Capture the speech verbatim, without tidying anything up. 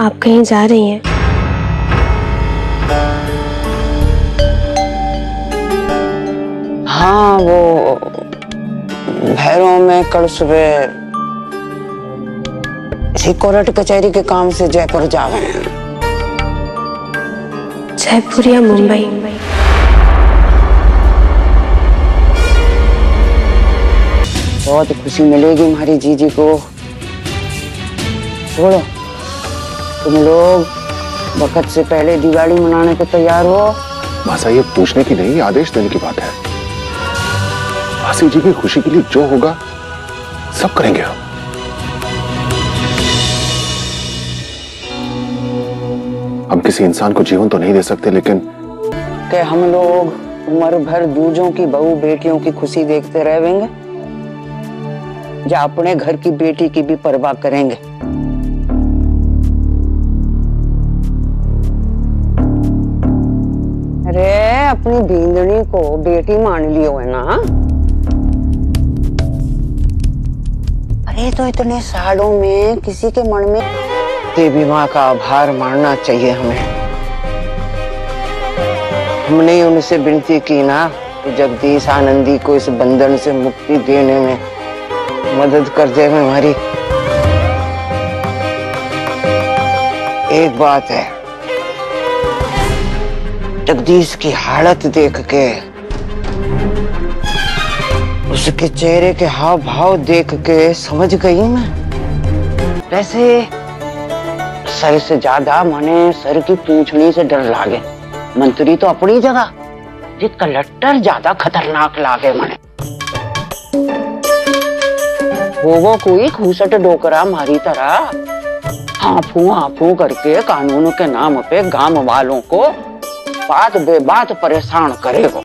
आप कहीं जा रही हैं। हाँ, वो भैरों में कल सुबह सिक्योरिटी कचहरी के काम से जयपुर जा रहे हैं। जयपुर या मुंबई? बहुत खुशी मिलेगी हमारी जीजी को। छोड़ो, तुम लोग वक्त से पहले दिवाली मनाने को तैयार हो। भाषा ये पूछने की नहीं, आदेश देने की बात है। भाषी जी की खुशी के लिए जो होगा सब करेंगे हम। हम किसी इंसान को जीवन तो नहीं दे सकते, लेकिन क्या हम लोग उम्र भर दूजों की बहू बेटियों की खुशी देखते रहेंगे या अपने घर की बेटी की भी परवाह करेंगे? अरे अपनी बींदनी को बेटी मान लियो है ना। अरे तो इतने सालों में किसी के मन में देवी माँ का आभार मानना चाहिए हमें। हमने उनसे विनती की ना कि जगदीश आनंदी को इस बंधन से मुक्ति देने में मदद कर दे। में हमारी एक बात है, जगदीश की हालत देख के, उसके चेहरे के हाव भाव देख के समझ गई मैं। वैसे सर से ज्यादा माने सर की पूंछड़ी से डर लागे। मंत्री तो अपनी जगह, ये कलेक्टर ज्यादा खतरनाक लागे माने। वो वो कोई घूसट डोकरा मारी तरह हाफू हाफू करके कानून के नाम पे गांव वालों को बात बेबात परेशान करेगा।